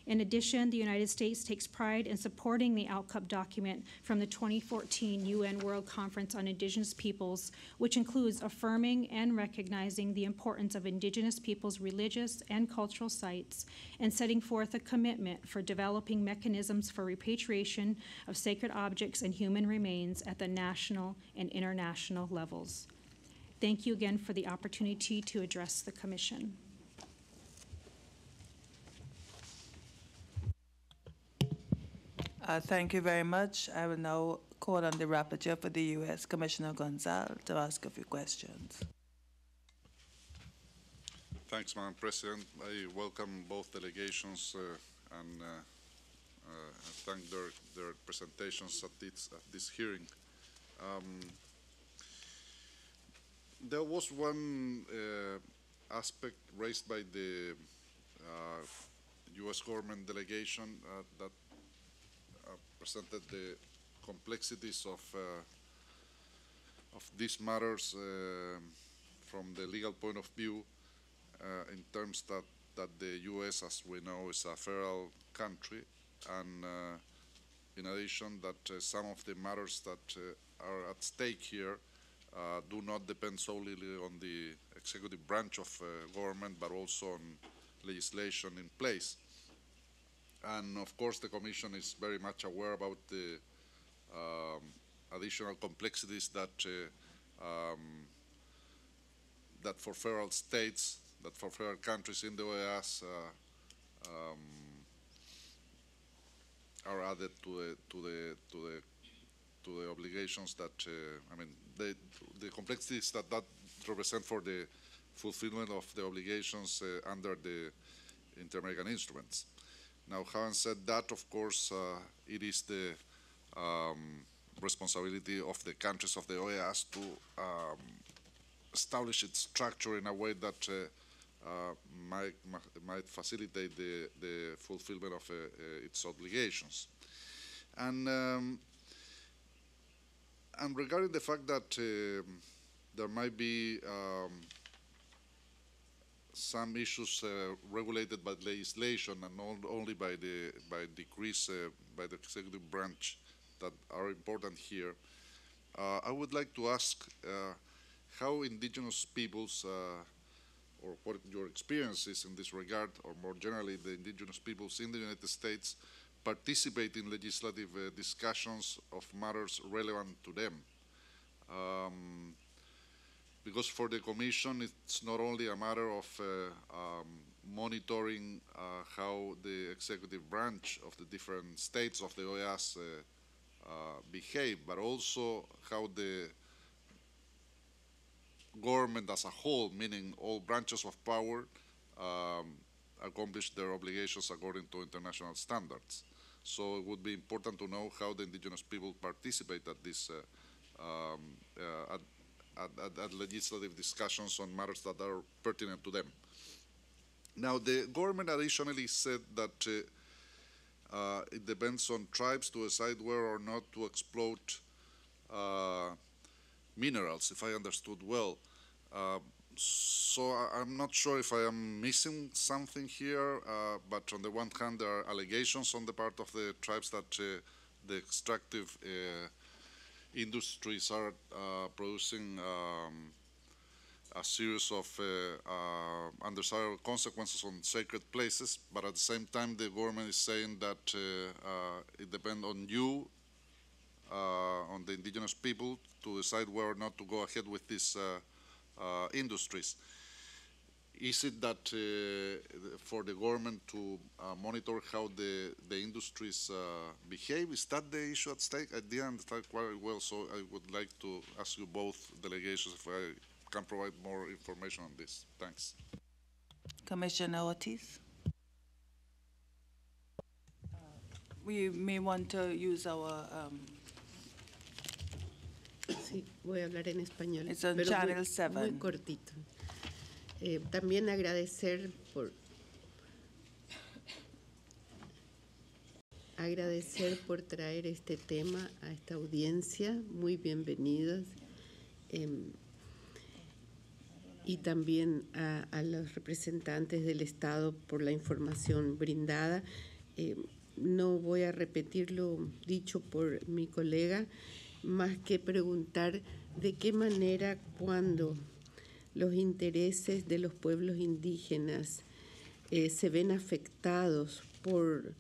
In addition, the United States takes pride in supporting the outcome document from the 2014 UN World Conference on Indigenous Peoples, which includes affirming and recognizing the importance of Indigenous peoples' religious and cultural sites, and setting forth a commitment for developing mechanisms for repatriation of sacred objects and human remains at the national and international levels. Thank you again for the opportunity to address the Commission. Thank you very much. I will now call on the rapporteur for the U.S., Commissioner Gonzalez, to ask a few questions. Thanks, Madam President. I welcome both delegations and thank their presentations at this hearing. There was one aspect raised by the U.S. government delegation that presented the complexities of these matters from the legal point of view, in terms that the U.S., as we know, is a federal country, and in addition that some of the matters that are at stake here do not depend solely on the executive branch of government, but also on legislation in place. And of course, the Commission is very much aware about the additional complexities that for federal countries in the U.S. Are added to the obligations that the complexities that represent for the fulfillment of the obligations under the Inter-American instruments. Now, having said that, of course, it is the responsibility of the countries of the OAS to establish its structure in a way that might facilitate the fulfillment of its obligations. And regarding the fact that there might be some issues regulated by legislation and not only by decrees by the executive branch that are important here, I would like to ask how indigenous peoples, or what your experience is in this regard, or more generally the indigenous peoples in the United States participate in legislative discussions of matters relevant to them. Because for the Commission, it's not only a matter of monitoring how the executive branch of the different states of the OAS behave, but also how the government as a whole, meaning all branches of power, accomplish their obligations according to international standards. So it would be important to know how the indigenous people participate at this at legislative discussions on matters that are pertinent to them. Now, the government additionally said that it depends on tribes to decide where or not to exploit minerals, if I understood well. So I'm not sure if I am missing something here, but on the one hand, there are allegations on the part of the tribes that the extractive industries are producing a series of undesirable consequences on sacred places, but at the same time the government is saying that it depends on you, on the indigenous people, to decide whether or not to go ahead with these industries. Is it that for the government to monitor how the industries behave? Is that the issue at stake? I didn't understand quite well, so I would like to ask you both delegations if I can provide more information on this. Thanks. Commissioner Ortiz? We may want to use our... Sí, voy a hablar en español. It's on Channel 7. Muy cortito. También agradecer por traer este tema a esta audiencia, muy bienvenidas, y también a los representantes del Estado por la información brindada. No voy a repetir lo dicho por mi colega, más que preguntar de qué manera cuando los intereses de los pueblos indígenas se ven afectados por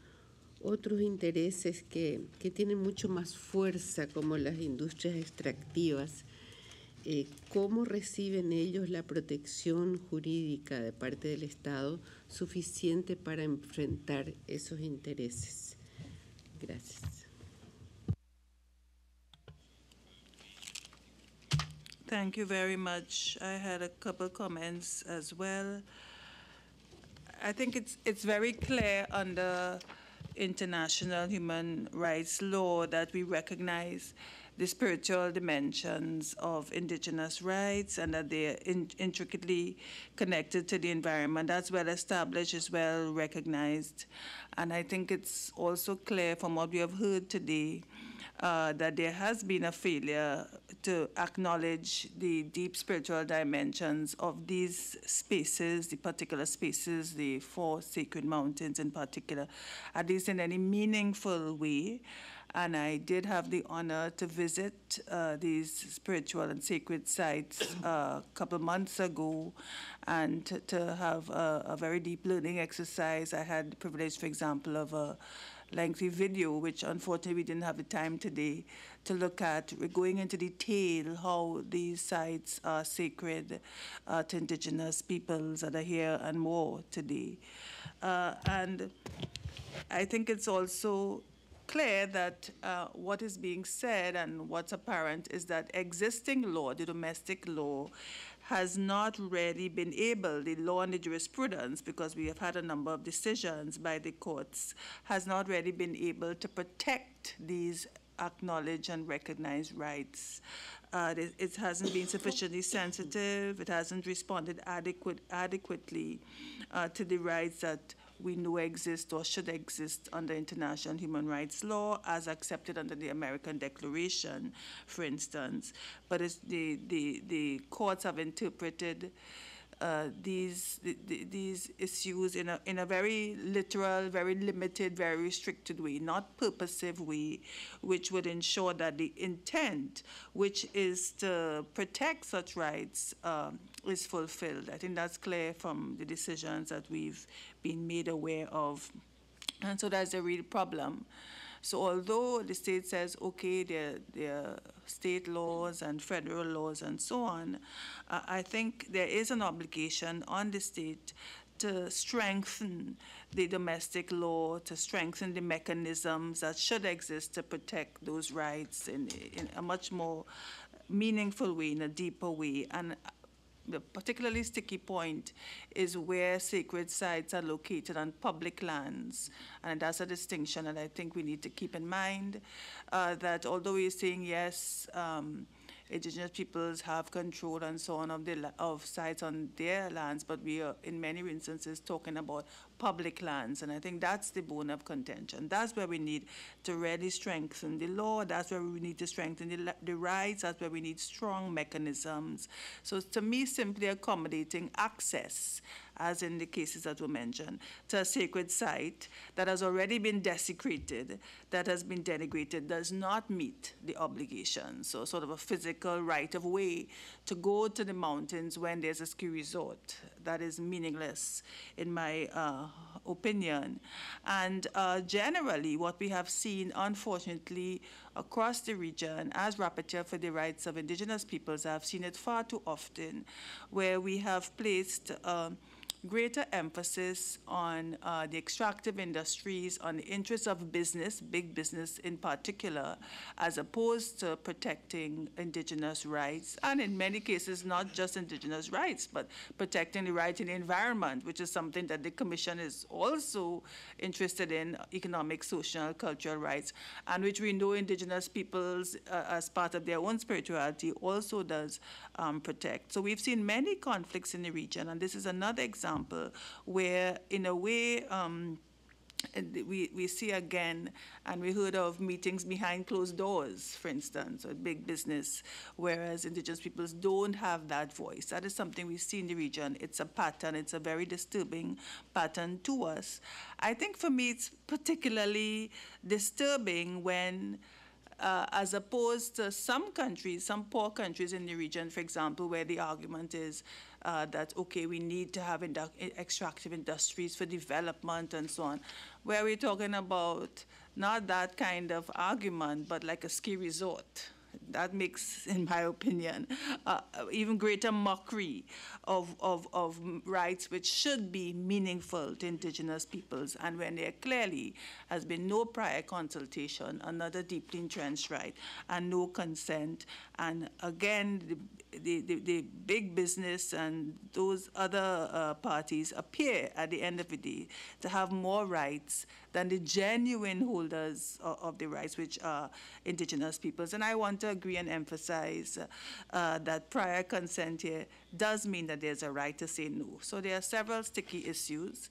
otros intereses que tienen mucho más fuerza, como las industrias extractivas. ¿Cómo reciben ellos la protección jurídica de parte del Estado suficiente para enfrentar esos intereses? Gracias. Thank you very much. I had a couple comments as well. I think it's very clear under international human rights law that we recognize the spiritual dimensions of indigenous rights and that they are intricately connected to the environment. That's well established, is well recognized. And I think it's also clear from what we have heard today that there has been a failure to acknowledge the deep spiritual dimensions of these spaces, the particular spaces, the four sacred mountains in particular, at least in any meaningful way. And I did have the honor to visit these spiritual and sacred sites a couple months ago, and to have a very deep learning exercise. I had the privilege, for example, of a lengthy video, which unfortunately we didn't have the time today to look at, going into detail how these sites are sacred to indigenous peoples that are here and more today. And I think it's also clear that what is being said and what's apparent is that existing law, the domestic law, has not really been able, the law and the jurisprudence, because we have had a number of decisions by the courts, has not really been able to protect these acknowledged and recognized rights. It hasn't been sufficiently sensitive, it hasn't responded adequately to the rights that we know exist or should exist under international human rights law as accepted under the American Declaration, for instance. But it's the courts have interpreted these issues in a very literal, very limited, very restricted way, not purposive way, which would ensure that the intent, which is to protect such rights, is fulfilled. I think that's clear from the decisions that we've been made aware of. And so that's a real problem. So although the state says, okay, there are state laws and federal laws and so on, I think there is an obligation on the state to strengthen the domestic law, to strengthen the mechanisms that should exist to protect those rights in a much more meaningful way, in a deeper way. And the particularly sticky point is where sacred sites are located on public lands. And that's a distinction that I think we need to keep in mind, that although we're saying, yes, indigenous peoples have control and so on of sites on their lands, but we are in many instances talking about public lands, and I think that's the bone of contention. That's where we need to really strengthen the law, that's where we need to strengthen the rights, that's where we need strong mechanisms. So to me, simply accommodating access as in the cases that were mentioned, to a sacred site that has already been desecrated, that has been denigrated, does not meet the obligation. So sort of a physical right of way to go to the mountains when there's a ski resort. That is meaningless, in my opinion. And generally, what we have seen, unfortunately, across the region, as rapporteur for the rights of indigenous peoples, I've seen it far too often, where we have placed greater emphasis on the extractive industries, on the interests of business, big business in particular, as opposed to protecting indigenous rights, and in many cases, not just indigenous rights, but protecting the right in the environment, which is something that the Commission is also interested in, economic, social, cultural rights, and which we know indigenous peoples, as part of their own spirituality, also does protect. So we've seen many conflicts in the region, and this is another example where, in a way, we see again, and we heard of meetings behind closed doors, for instance, or big business, whereas indigenous peoples don't have that voice. That is something we see in the region. It's a pattern. It's a very disturbing pattern to us. I think for me it's particularly disturbing when, as opposed to some countries, some poor countries in the region, for example, where the argument is that, okay, we need to have extractive industries for development and so on, where we're talking about not that kind of argument, but like a ski resort. That makes, in my opinion, even greater mockery of rights which should be meaningful to indigenous peoples, and when there clearly has been no prior consultation, another deeply entrenched right, and no consent. And again, the big business and those other parties appear, at the end of the day, to have more rights than the genuine holders of the rights, which are indigenous peoples. And I want to agree and emphasize that prior consent here does mean that there's a right to say no. So there are several sticky issues.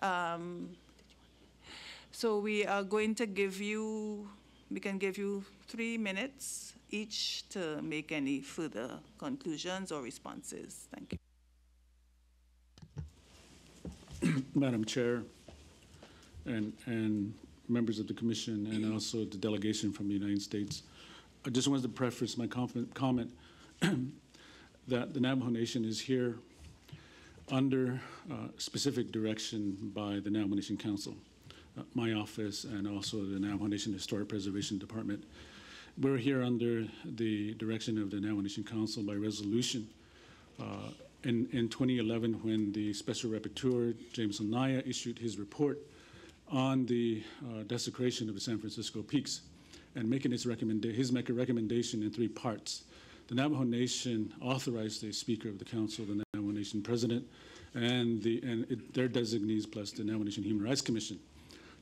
So we are going to give you, we can give you 3 minutes each to make any further conclusions or responses. Thank you. Madam Chair, and members of the Commission, and also the delegation from the United States, I just wanted to preface my comment that the Navajo Nation is here under specific direction by the Navajo Nation Council, my office, and also the Navajo Nation Historic Preservation Department. We're here under the direction of the Navajo Nation Council by resolution. In 2011, when the Special Rapporteur, James Onaya, issued his report on the desecration of the San Francisco Peaks and making his recommendation in 3 parts. The Navajo Nation authorized the Speaker of the Council, the Navajo Nation President, and their designees, plus the Navajo Nation Human Rights Commission,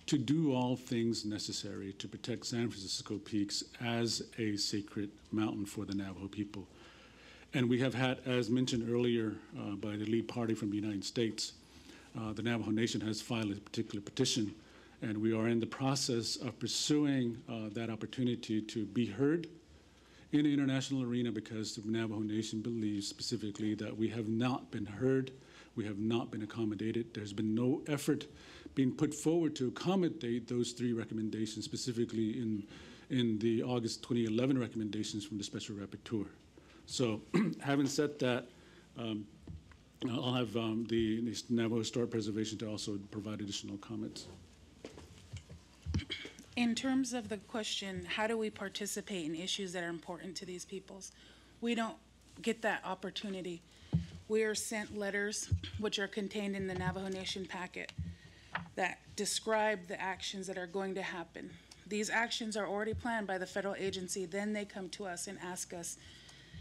to do all things necessary to protect San Francisco Peaks as a sacred mountain for the Navajo people. And we have had, as mentioned earlier by the lead party from the United States, the Navajo Nation has filed a particular petition, and we are in the process of pursuing that opportunity to be heard in the international arena, because the Navajo Nation believes specifically that we have not been heard, we have not been accommodated. There's been no effort being put forward to accommodate those 3 recommendations, specifically in the August 2011 recommendations from the Special Rapporteur. So having said that, I'll have the Navajo Historic Preservation to also provide additional comments. In terms of the question, how do we participate in issues that are important to these peoples? We don't get that opportunity. We are sent letters, which are contained in the Navajo Nation packet, that describe the actions that are going to happen. These actions are already planned by the federal agency. Then they come to us and ask us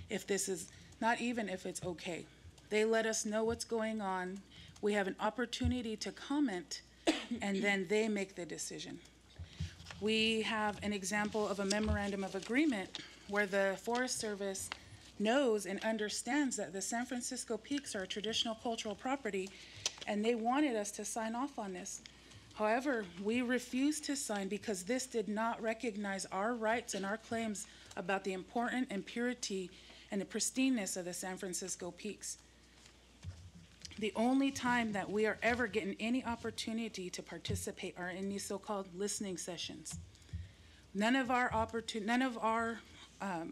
if this is, not even if it's okay. They let us know what's going on. We have an opportunity to comment, and then they make the decision. We have an example of a memorandum of agreement where the Forest Service knows and understands that the San Francisco Peaks are a traditional cultural property, and they wanted us to sign off on this. However, we refused to sign because this did not recognize our rights and our claims about the importance and purity and the pristineness of the San Francisco Peaks. The only time that we are ever getting any opportunity to participate are in these so-called listening sessions. None of our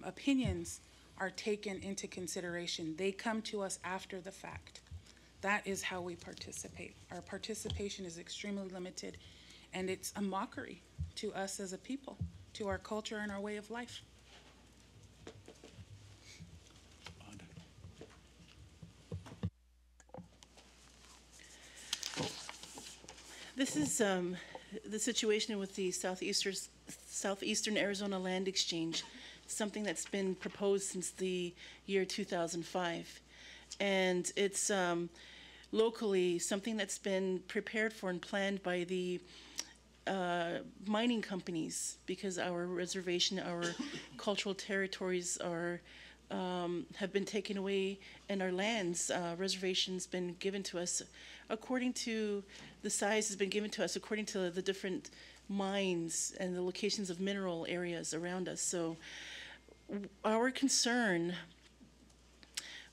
opinions are taken into consideration. They come to us after the fact. That is how we participate. Our participation is extremely limited, and it's a mockery to us as a people, to our culture and our way of life. This is the situation with the Southeastern Arizona Land Exchange, something that's been proposed since the year 2005. And it's locally something that's been prepared for and planned by the mining companies, because our reservation, our cultural territories are have been taken away, and our lands reservations been given to us according to the size has been given to us according to the different mines and the locations of mineral areas around us. So our concern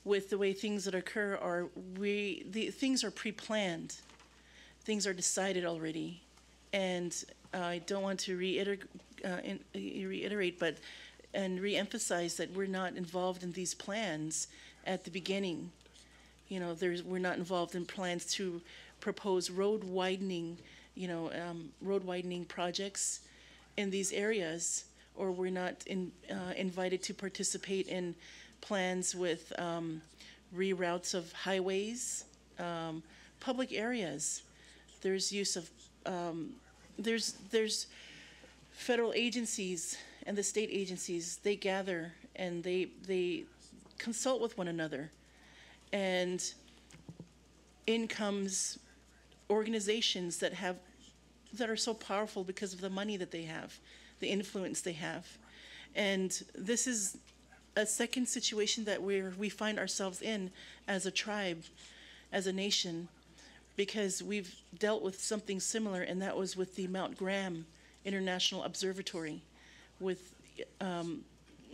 with the way things that occur are things are pre-planned, things are decided already, and I don't want to reiterate, but and re-emphasize that we're not involved in these plans at the beginning. You know, we're not involved in plans to propose road widening, you know, road widening projects in these areas, or we're not invited to participate in plans with reroutes of highways, public areas. There's use of there's federal agencies and the state agencies. They gather and they consult with one another, and in comes organizations that are so powerful because of the money that they have, the influence they have. And this is a second situation that we find ourselves in as a tribe, as a nation, because we've dealt with something similar, and that was with the Mount Graham International Observatory, with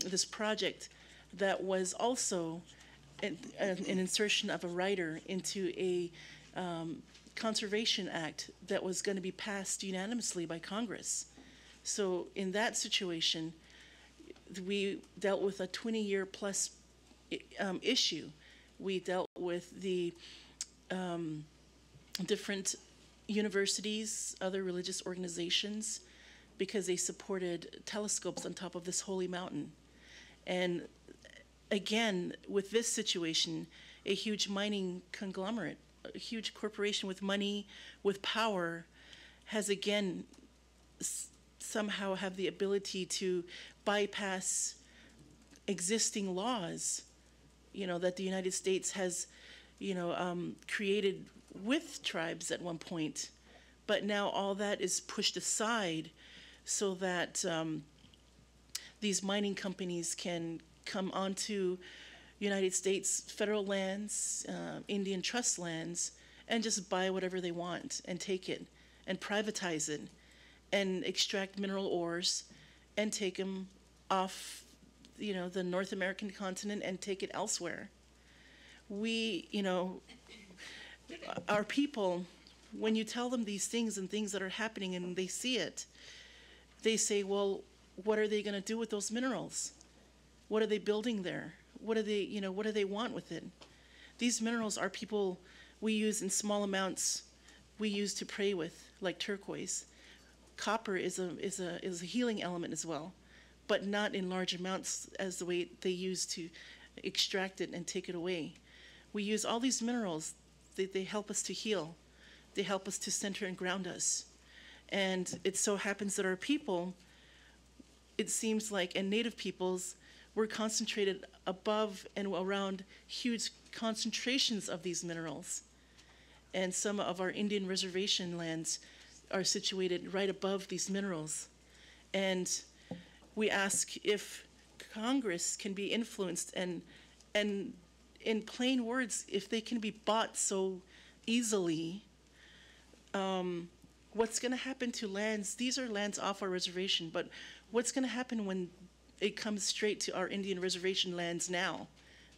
this project that was also an insertion of a rider into a Conservation Act that was going to be passed unanimously by Congress. So in that situation, we dealt with a 20-year plus issue. We dealt with the different universities, other religious organizations, because they supported telescopes on top of this holy mountain. And again, with this situation, a huge mining conglomerate, a huge corporation with money, with power, has again somehow have the ability to bypass existing laws, you know, that the United States has, you know, created with tribes at one point. But now all that is pushed aside so that these mining companies can come onto United States federal lands, Indian trust lands, and just buy whatever they want and take it and privatize it and extract mineral ores and take them off, you know, the North American continent and take it elsewhere. We, you know, our people, when you tell them these things and things that are happening and they see it, they say, well, what are they going to do with those minerals? What are they building there? What are they, you know, what do they want with it? These minerals are people we use in small amounts, we use to pray with, like turquoise. Copper is a healing element as well, but not in large amounts as the way they use to extract it and take it away. We use all these minerals. They help us to heal. They help us to center and ground us. And it so happens that our people, it seems like, and Native peoples, were concentrated above and around huge concentrations of these minerals. And some of our Indian reservation lands are situated right above these minerals. And we ask if Congress can be influenced, and in plain words, if they can be bought so easily, what's going to happen to lands? These are lands off our reservation, but what's going to happen when it comes straight to our Indian reservation lands now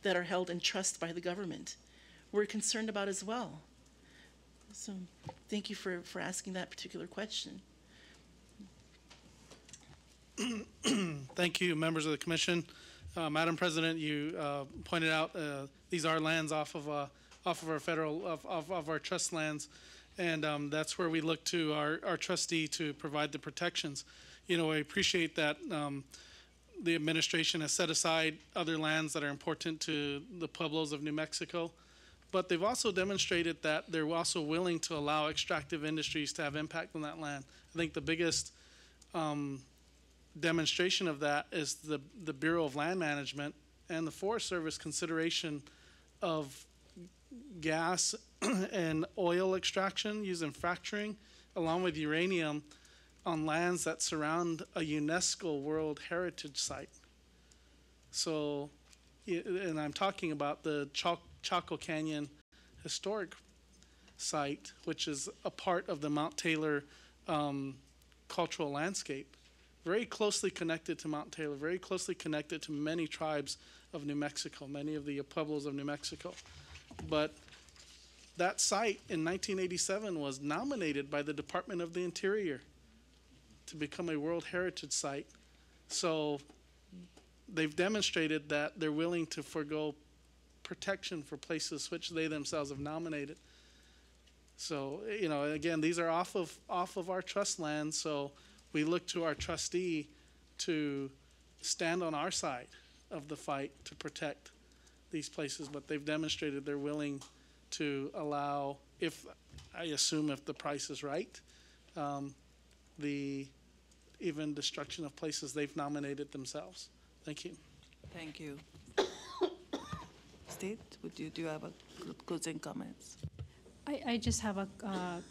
that are held in trust by the government? we're concerned about as well. So thank you for asking that particular question. Thank you, members of the commission. Madam President, you pointed out these are lands off of our federal, of our trust lands, and that's where we look to our trustee to provide the protections. You know, I appreciate that the administration has set aside other lands that are important to the Pueblos of New Mexico, but they've also demonstrated that they're also willing to allow extractive industries to have impact on that land. I think the biggest demonstration of that is the Bureau of Land Management and the Forest Service consideration of gas and oil extraction using fracturing, along with uranium, on lands that surround a UNESCO World Heritage Site. So, and I'm talking about the Chaco Canyon Historic Site, which is a part of the Mount Taylor cultural landscape. Very closely connected to Mount Taylor, very closely connected to many tribes of New Mexico, many of the Pueblos of New Mexico. But that site in 1987 was nominated by the Department of the Interior to become a World Heritage Site. So they've demonstrated that they're willing to forego protection for places which they themselves have nominated. So, you know, again, these are off of our trust land, so we look to our trustee to stand on our side of the fight to protect these places, but they've demonstrated they're willing to allow, if I assume if the price is right, the even destruction of places they've nominated themselves. Thank you. Thank you. Steve, do you have a closing comments? I just have a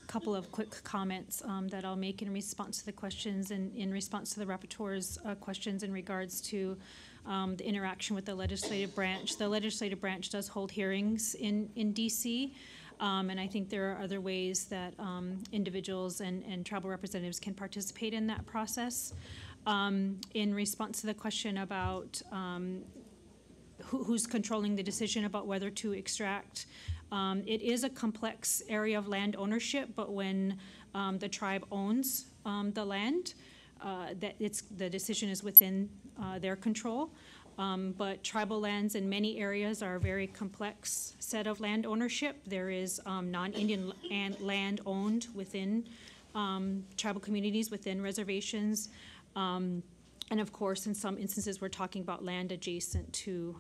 couple of quick comments that I'll make in response to the questions and in response to the rapporteur's questions in regards to the interaction with the legislative branch. The legislative branch does hold hearings in D.C., and I think there are other ways that individuals and tribal representatives can participate in that process. In response to the question about who's controlling the decision about whether to extract, it is a complex area of land ownership, but when the tribe owns the land, the decision is within their control. But tribal lands in many areas are a very complex set of land ownership. There is non-Indian land owned within tribal communities, within reservations. And of course, in some instances, we're talking about land adjacent to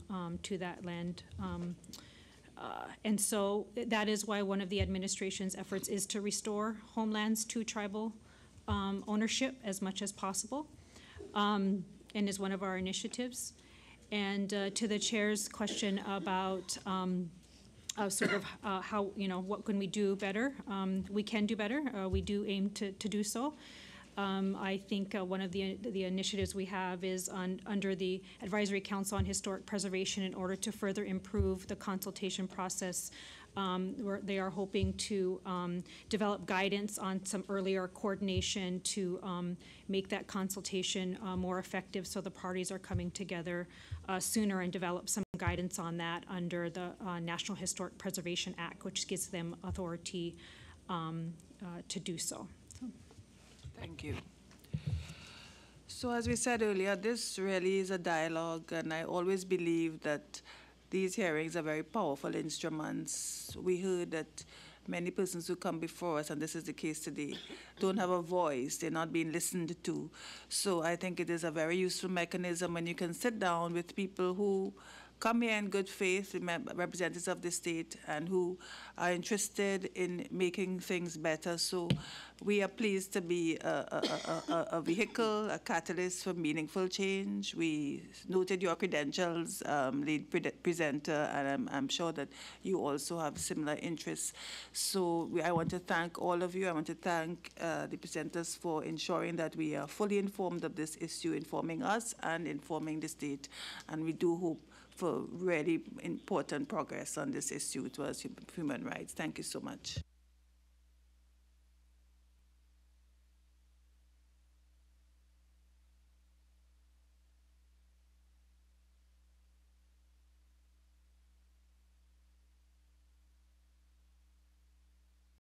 that land. And so that is why one of the administration's efforts is to restore homelands to tribal ownership as much as possible, and is one of our initiatives. And to the chair's question about how, you know, what can we do better? We can do better. We do aim to do so. I think one of the initiatives we have is under the Advisory Council on Historic Preservation in order to further improve the consultation process. They are hoping to develop guidance on some earlier coordination to make that consultation more effective so the parties are coming together sooner, and develop some guidance on that under the National Historic Preservation Act, which gives them authority to do so. Thank you. So as we said earlier, this really is a dialogue, and I always believe that these hearings are very powerful instruments. We heard that many persons who come before us, and this is the case today, don't have a voice. They're not being listened to. So I think it is a very useful mechanism, and you can sit down with people who come here in good faith, representatives of the state, and who are interested in making things better. So we are pleased to be a vehicle, a catalyst for meaningful change. We noted your credentials, lead presenter, and I'm sure that you also have similar interests. So I want to thank all of you. I want to thank the presenters for ensuring that we are fully informed of this issue, informing us and informing the state, and we do hope for really important progress on this issue towards human rights. Thank you so much.